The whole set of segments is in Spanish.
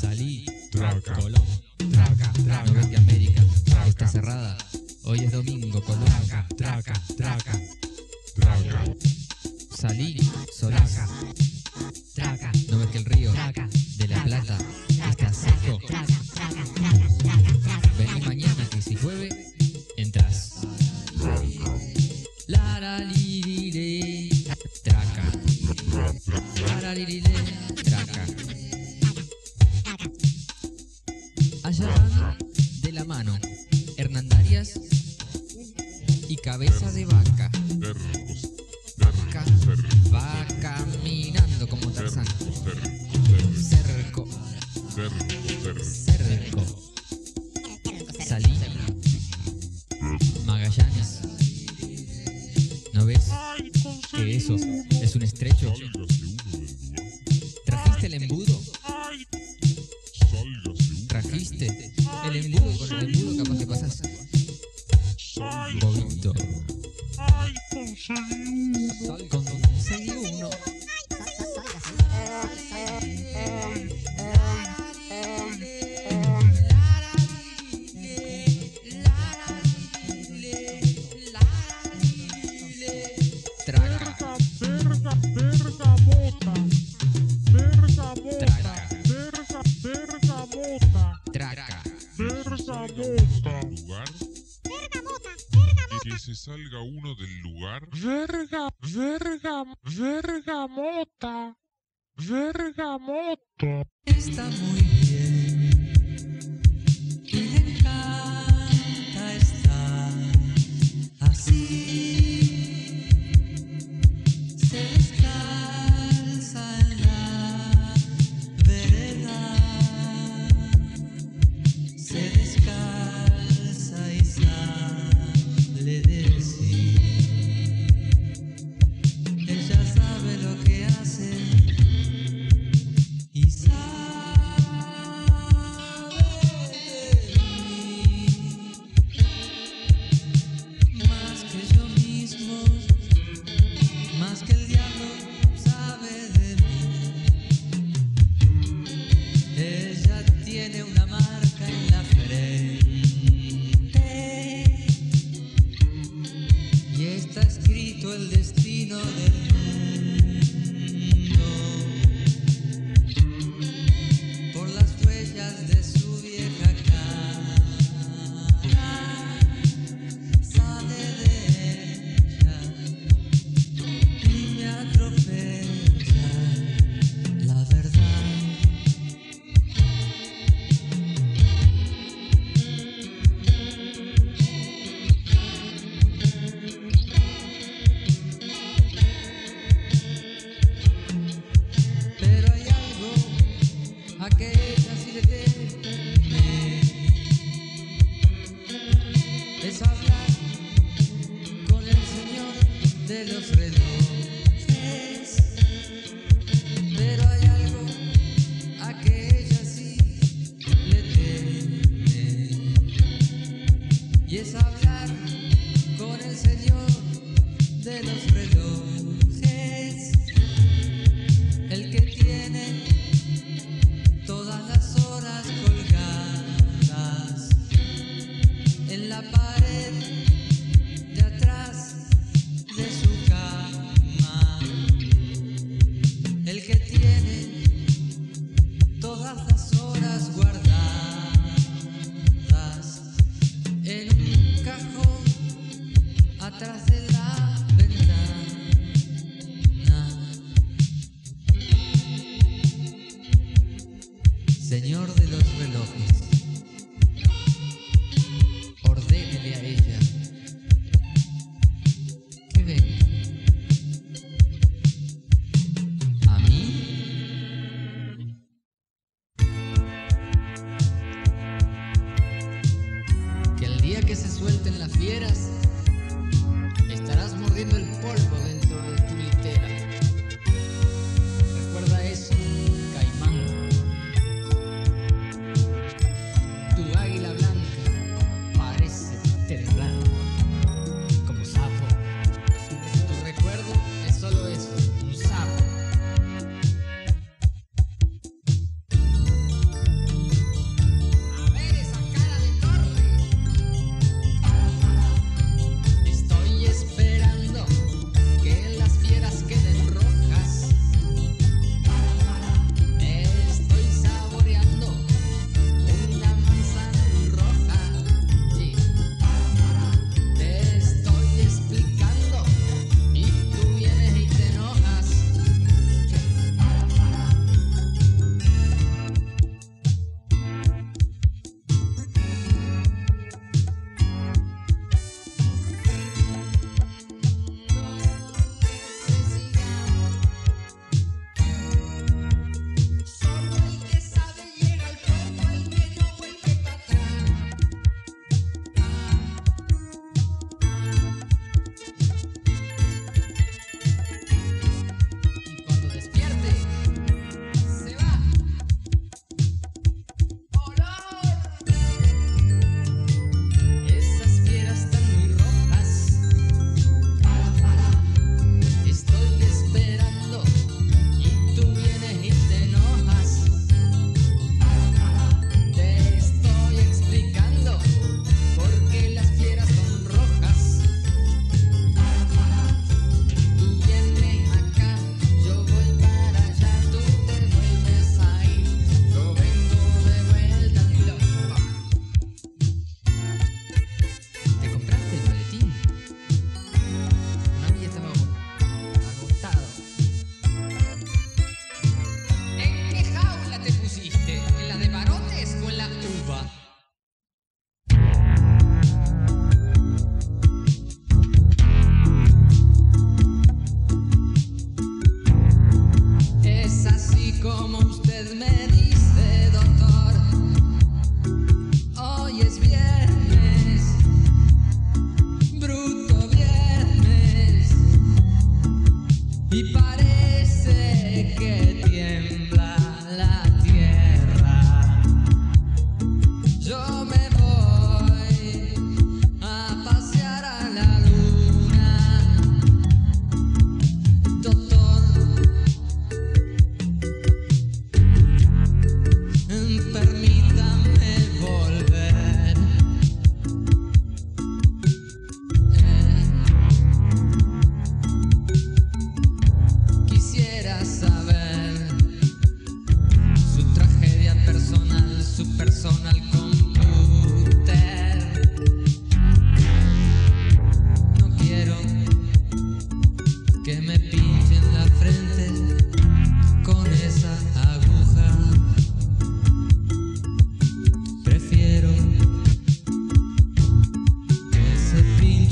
Salí, Colón, Norteamérica, está cerrada. Hoy es domingo, Colón. Salí, Solás. No ves que el río de la Plata está seco. Vení mañana que si llueve, entras. Laraliriré, traca. Laraliriré, traca. Allá van de la mano hernandarias y cabeza de vaca. Vaca va caminando como Tarzán. Cerco. Cerco. Salí. Magallanes. ¿No ves que eso es un estrecho? ¿Trajiste el embudo? ¿Trajiste el embudo? Con el embudo capaz que pasas. Bobito. Conseguí uno. Que se salga uno del lugar. Vergamota. Vergamota. Está muy bien. Me encanta estar así. Se descansa en la vereda. Se descansa y sale. Le decía, ella sabe lo que hace y sabe de mí más que yo mismo, más que el diablo sabe de mí. Ella tiene una marca en la frente. Está escrito el destino del mundo por las huellas de su vieja cara. Sale de ella y me atropella la Señor de los relojes, ordénele a ella que venga. ¿A mí? Que el día que se suelten las fieras, estarás mordiendo el polvo dentro de tu litera. Recuerda eso. Tu águila blanca parece temblar.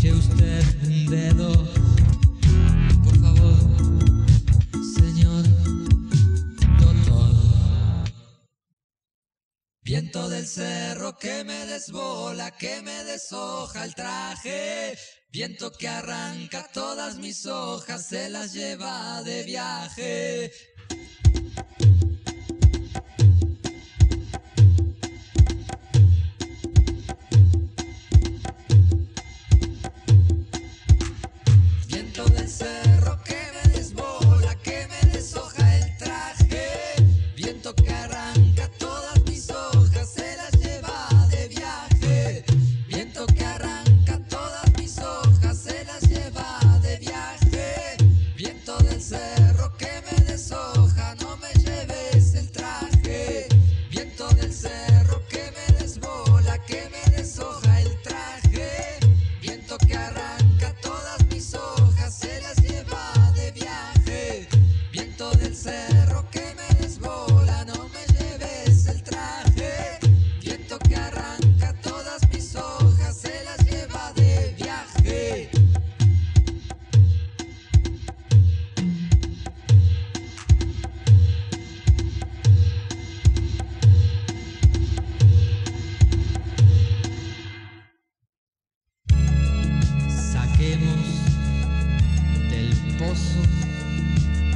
pinche usted un dedo, por favor, señor doctor. Viento del cerro que me desbola, que me deshoja el traje, viento que arranca todas mis hojas, se las lleva de viaje.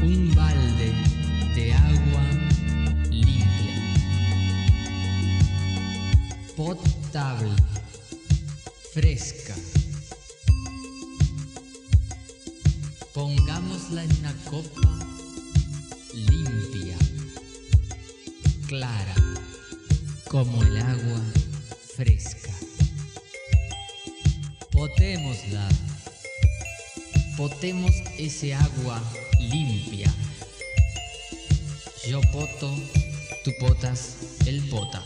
Un balde de agua limpia, potable, fresca. Pongámosla en una copa limpia, clara, como el agua fresca. Potémosla. Potemos ese agua limpia. Yo poto, tú potas, él pota.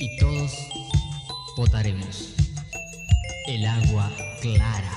Y todos potaremos el agua clara.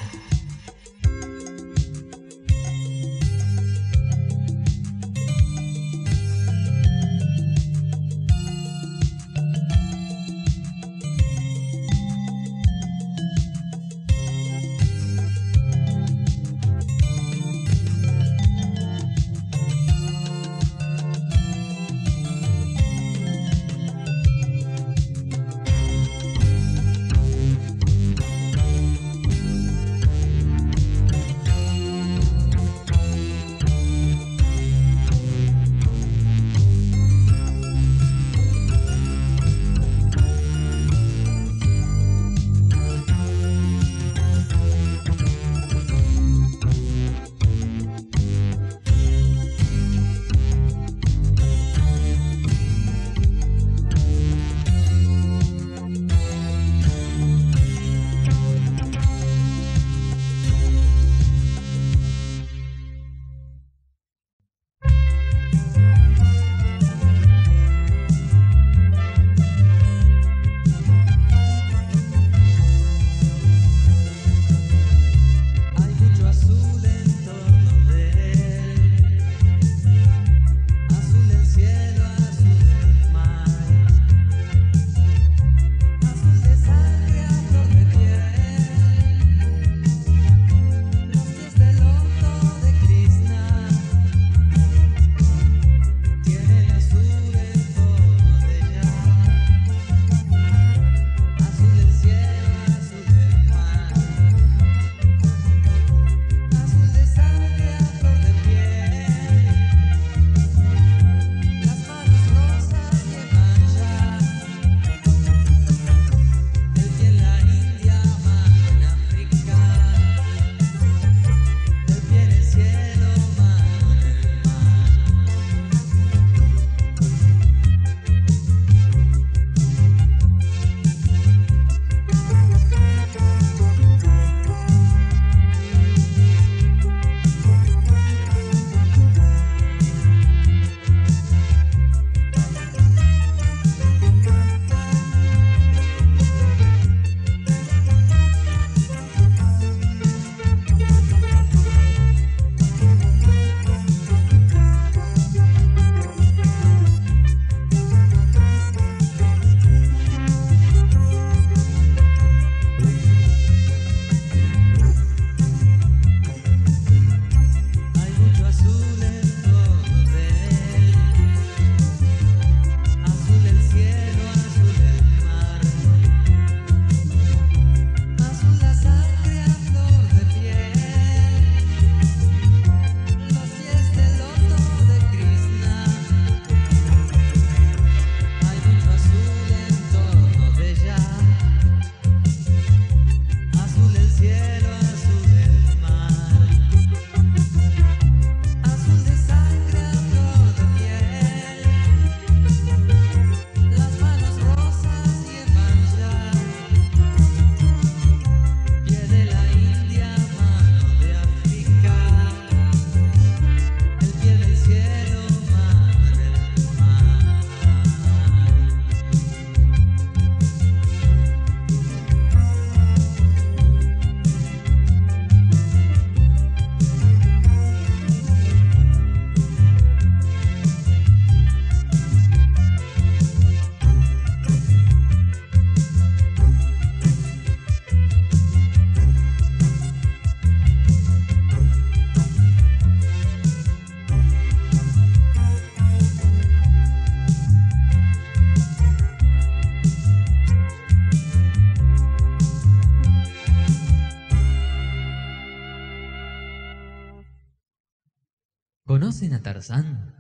¿Conocen a Tarzán?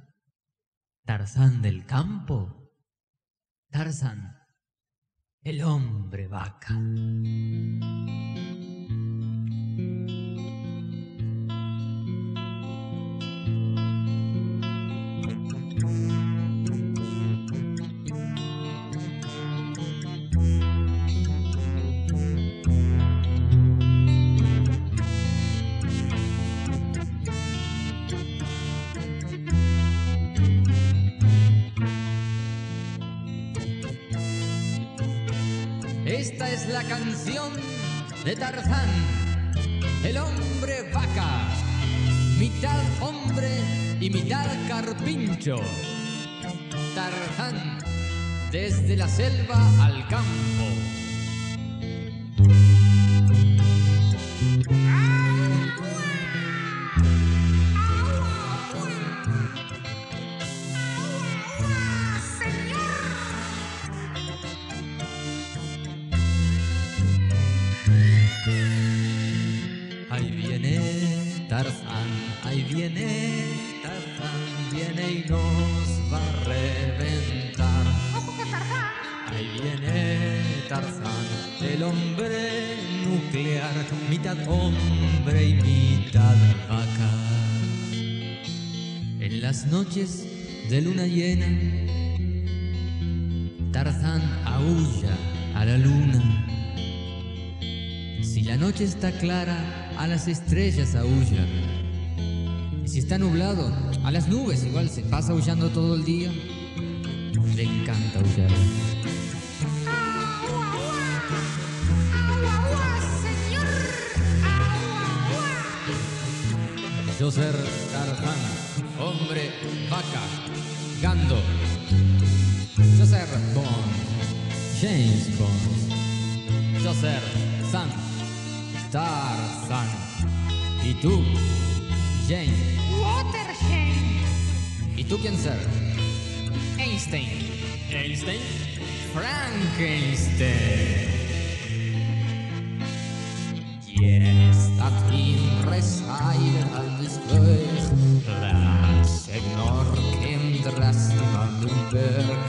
Tarzán del campo. Tarzán, el hombre vaca. Esta es la canción de Tarzán, el hombre vaca, mitad hombre y mitad carpincho. Tarzán, desde la selva al campo. Ahí viene Tarzán, ahí viene Tarzán, viene y nos va a reventar. Ahí viene Tarzán, el hombre nuclear, mitad hombre y mitad vaca. En las noches de luna llena, Tarzán aúlla a la luna. Si la noche está clara, a las estrellas aúllan. Y si está nublado, a las nubes igual se pasa aullando todo el día. Le encanta aullar. ¡Agua, agua, señor! ¡Agua, agua! Yo ser Tarzán, hombre, vaca, gando. Yo ser Bond, James Bond. Yo ser Sam Tarzán. ¿Y tú? Jane. Water Jane. ¿Y tú quién ser? Einstein. ¿Einstein? Frankenstein. Yes, that in reside on this earth, that Señor Kendras Vandenberg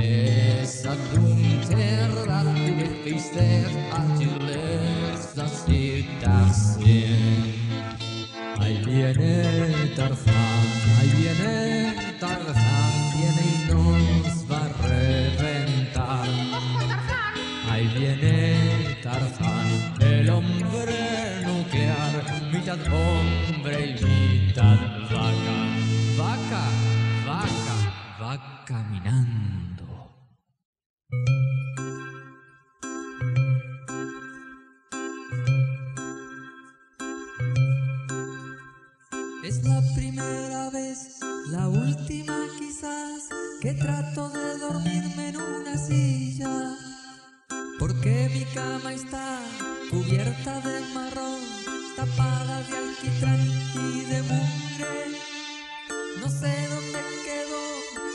is a dunter that will be there until there's a citación. Ahí viene Tarzán, ahí viene Tarzán, viene y nos va a reventar. Ahí viene Tarzán, el hombre nuclear, mitad hombre y mitad vaca. Vaca, vaca, va caminando. Es la primera vez, la última quizás, que trato de dormirme en una silla, porque mi cama está cubierta de marrón, tapada de alquitrán y de mugre. No sé dónde quedó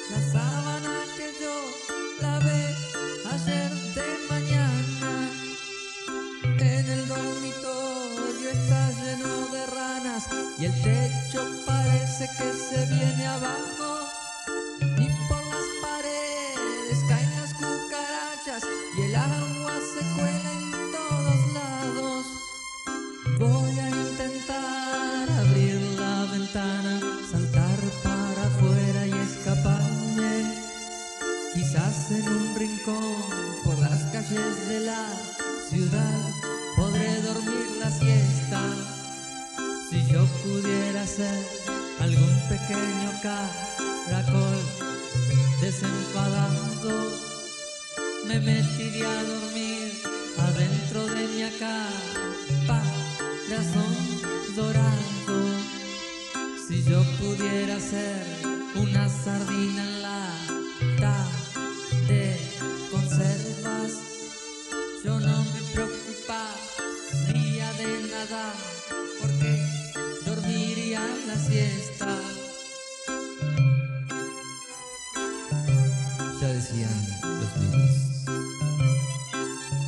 la sábana que yo lavé ayer de mañana. En el dormitorio está lleno de ranas y el techo parece que se viene abajo, y por las paredes caen las cucarachas y el agua se cuela en todos lados. Voy a intentar abrir la ventana, saltar para afuera y escaparme, quizás en un rincón por las calles de la ciudad podré dormir la siesta. Si yo pudiera ser algún pequeño caracol desenfadado, me metiría a dormir adentro de mi capa de azul dorado. Si yo pudiera ser una sardina en lata de conservas, yo no me preocuparía de nada, porque dormiría la siesta. Ya decían los Beatles,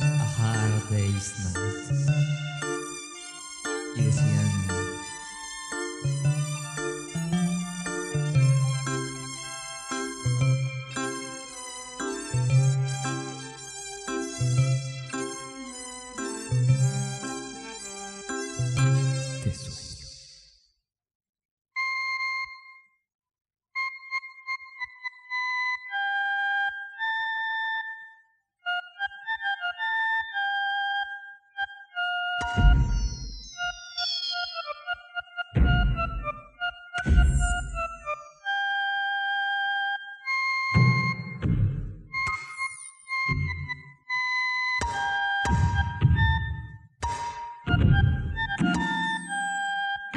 a hard day's night, y decían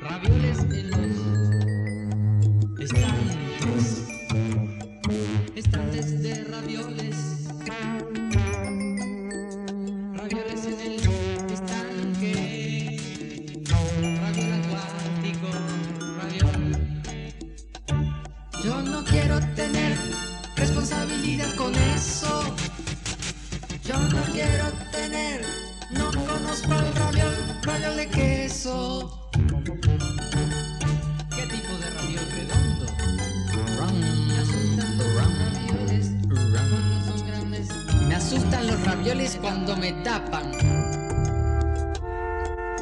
Radioles en el estanque, radio acuático, radio. raviolis cuando me tapan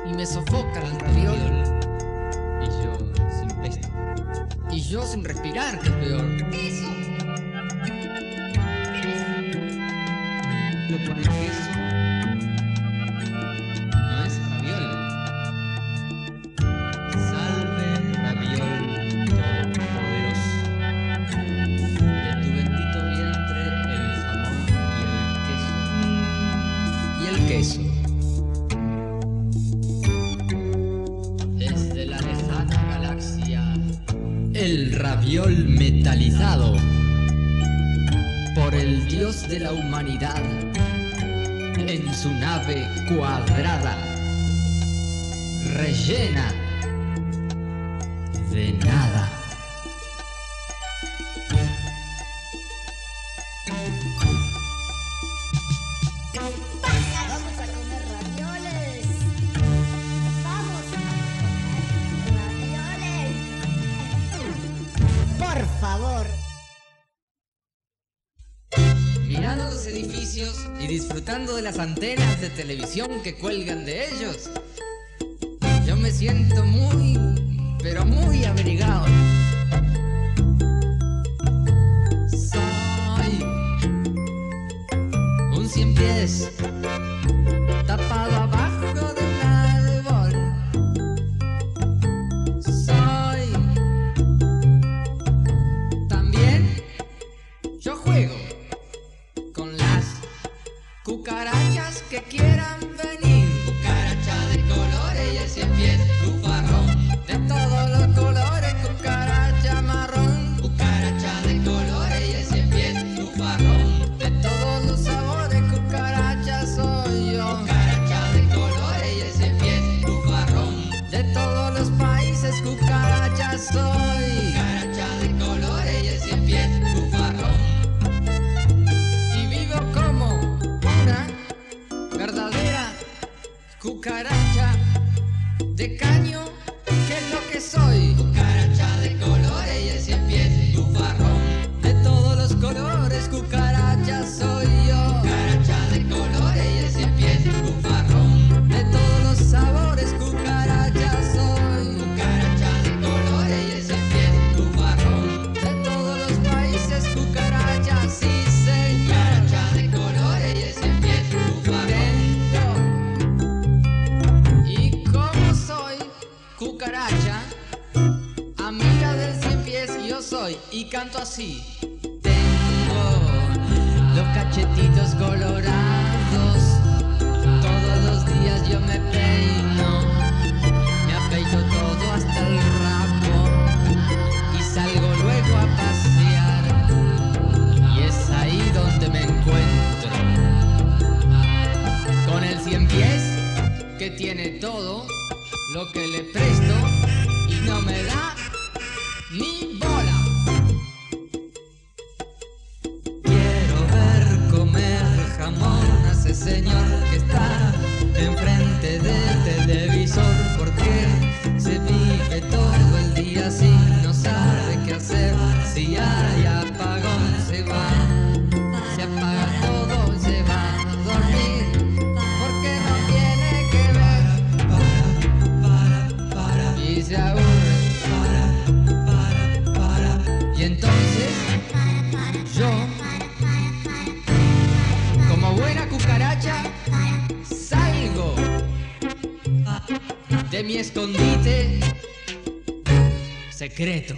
y me sofoca el anterior. Y yo sin respirar, que es peor. Queso. Le pones queso. No es raviol. Salve, raviol todopoderoso. De tu bendito vientre el jamón y el queso. Desde la lejana galaxia. El raviol metalizado por el dios de la humanidad en su nave cuadrada, rellena de nada. Por favor. Mirando los edificios y disfrutando de las antenas de televisión que cuelgan de ellos, yo me siento muy, pero muy abrigado. Soy un cien pies tapado abajo de un árbol. Yo juego con las cucarachas que quieran venir. Cucaracha de colores y el cien pies bufarrón. De todos los colores, cucaracha marrón. Cucaracha de colores y el cien pies bufarrón. De todos los sabores, cucaracha soy yo. Cucaracha de colores y el cien pies bufarrón. De todos los países, cucaracha soy. Cucaracha de colores y el cien pies bufarrón. Cucaracha de caño, ¿qué es lo que soy? Cucaracha de colores y el cien pies bufarrón. De todos los colores, cucaracha soy yo. Cucaracha de colores y el cien pies bufarrón. De todos los sabores, cucaracha soy. Cucaracha de colores y el cien pies bufarrón. De todos los países, cucaracha sí señor. Cucaracha de colores y el cien pies bufarrón. Cucaracha, amiga del cien pies yo soy y canto así. Tengo los cachetitos colorados, todos los días yo me peino, me apeito todo hasta el rabo y salgo luego a pasear. Y es ahí donde me encuentro con el cien pies que tiene todo lo que le presto y no me da ni bola. Quiero ver comer jamón a ese señor que está enfrente del televisor, porque se vive todo el día así, no sabe qué hacer. Si hay apagón se va, se apaga todo, se va a dormir. Se aburre y entonces yo, como buena cucaracha, salgo de mi escondite secreto.